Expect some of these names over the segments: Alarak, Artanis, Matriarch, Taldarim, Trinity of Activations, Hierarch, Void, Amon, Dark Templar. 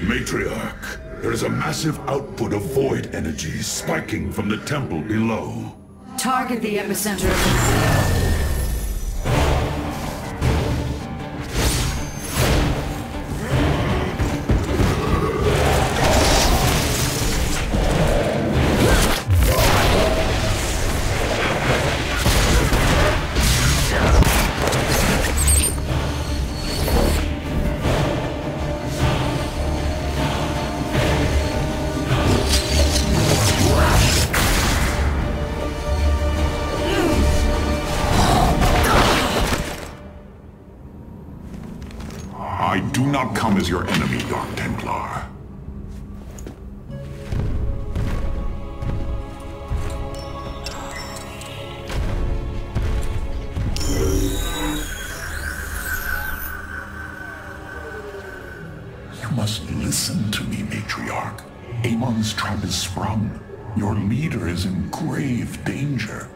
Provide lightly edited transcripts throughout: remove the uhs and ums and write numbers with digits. Matriarch, there is a massive output of void energy spiking from the temple below. Target the epicenter of the... Come as your enemy, Dark Templar. You must listen to me, Matriarch. Amon's trap is sprung. Your leader is in grave danger.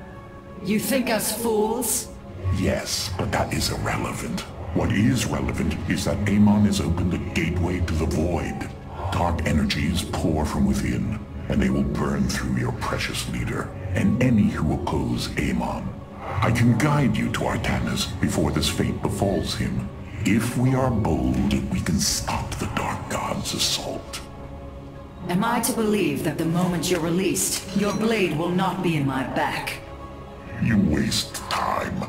You think us fools? Yes, but that is irrelevant. What is relevant is that Amon has opened a gateway to the Void. Dark energies pour from within, and they will burn through your precious leader, and any who oppose Amon. I can guide you to Artanis before this fate befalls him. If we are bold, we can stop the Dark God's assault. Am I to believe that the moment you're released, your blade will not be in my back? You waste time.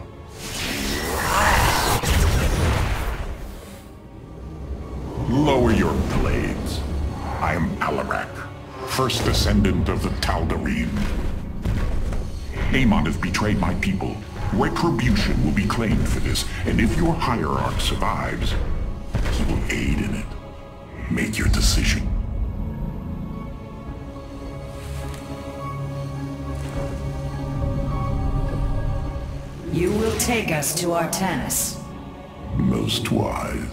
Lower your blades. I am Alarak, first descendant of the Taldarim. Amon has betrayed my people. Retribution will be claimed for this, and if your Hierarch survives, he will aid in it. Make your decision. You will take us to Artanis. Most wise.